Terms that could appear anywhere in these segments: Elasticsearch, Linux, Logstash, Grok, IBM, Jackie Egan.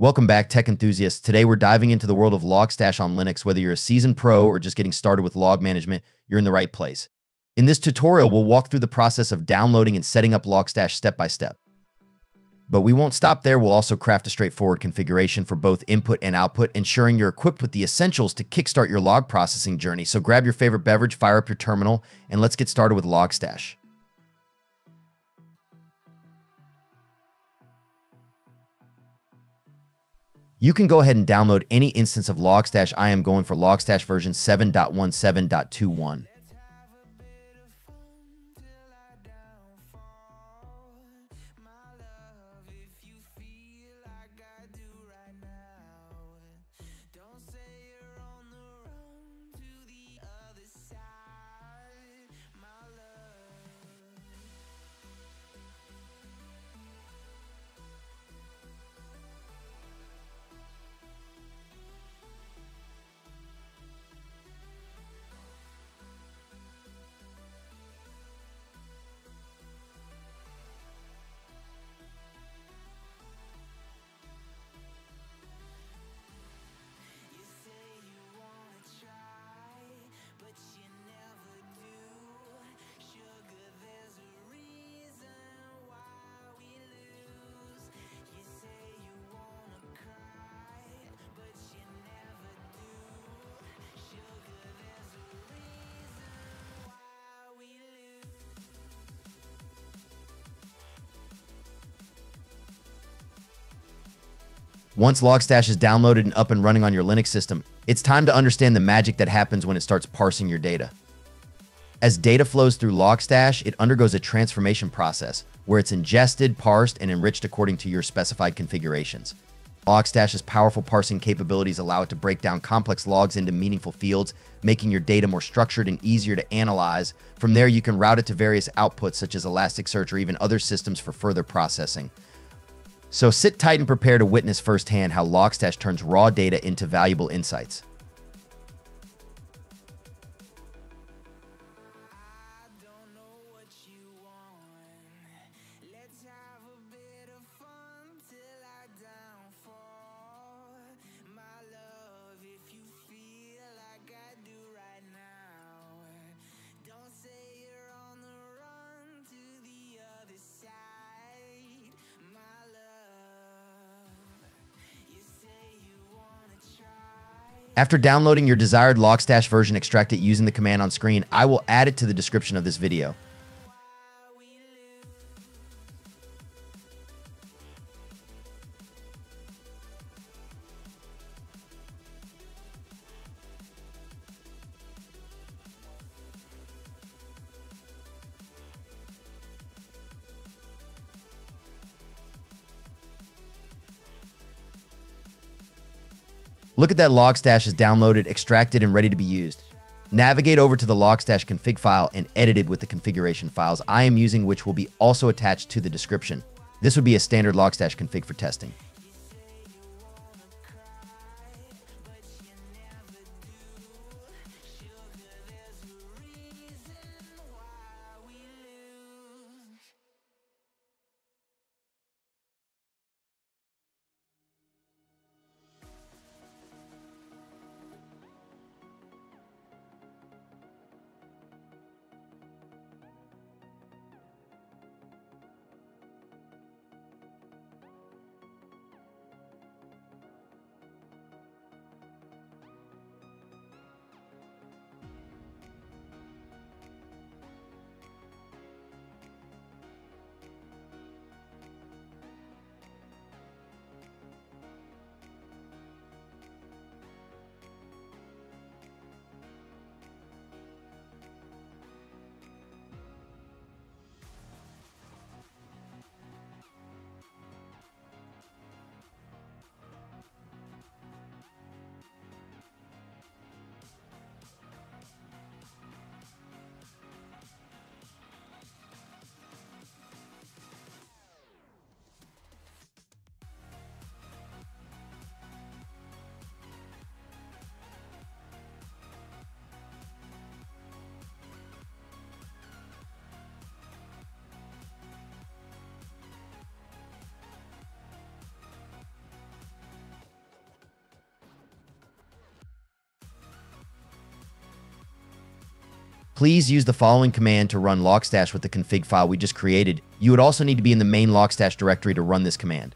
Welcome back, tech enthusiasts. Today, we're diving into the world of Logstash on Linux. Whether you're a seasoned pro or just getting started with log management, you're in the right place. In this tutorial, we'll walk through the process of downloading and setting up Logstash step by step. But we won't stop there. We'll also craft a straightforward configuration for both input and output, ensuring you're equipped with the essentials to kickstart your log processing journey. So grab your favorite beverage, fire up your terminal, and let's get started with Logstash. You can go ahead and download any instance of Logstash. I am going for Logstash version 7.17.21. Once Logstash is downloaded and up and running on your Linux system, it's time to understand the magic that happens when it starts parsing your data. As data flows through Logstash, it undergoes a transformation process where it's ingested, parsed, and enriched according to your specified configurations. Logstash's powerful parsing capabilities allow it to break down complex logs into meaningful fields, making your data more structured and easier to analyze. From there, you can route it to various outputs such as Elasticsearch or even other systems for further processing. So sit tight and prepare to witness firsthand how Logstash turns raw data into valuable insights. After downloading your desired Logstash version, extract it using the command on screen. I will add it to the description of this video. Look at that. Logstash is downloaded, extracted, and ready to be used. Navigate over to the Logstash config file and edit it with the configuration files I am using, which will be also attached to the description. This would be a standard Logstash config for testing. Please use the following command to run Logstash with the config file we just created. You would also need to be in the main Logstash directory to run this command.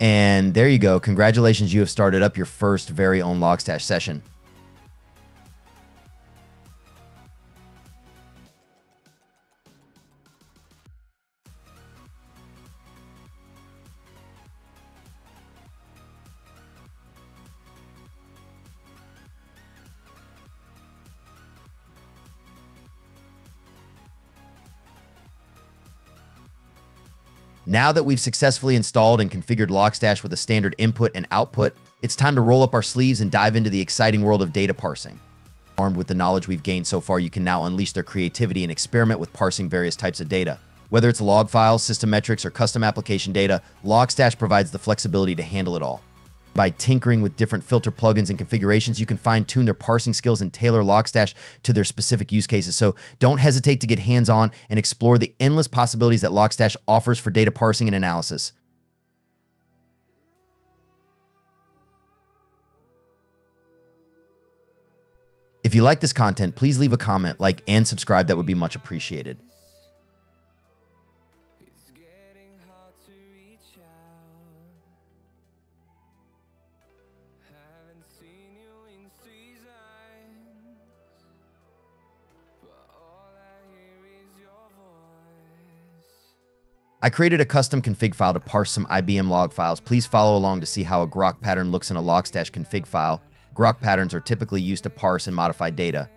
And there you go. Congratulations, you have started up your first very own Logstash session. Now that we've successfully installed and configured Logstash with a standard input and output, it's time to roll up our sleeves and dive into the exciting world of data parsing. Armed with the knowledge we've gained so far, you can now unleash their creativity and experiment with parsing various types of data. Whether it's log files, system metrics, or custom application data, Logstash provides the flexibility to handle it all. By tinkering with different filter plugins and configurations, you can fine-tune their parsing skills and tailor Logstash to their specific use cases. So don't hesitate to get hands-on and explore the endless possibilities that Logstash offers for data parsing and analysis. If you like this content, please leave a comment, like, and subscribe. That would be much appreciated. I created a custom config file to parse some IBM log files. Please follow along to see how a Grok pattern looks in a Logstash config file. Grok patterns are typically used to parse and modify data.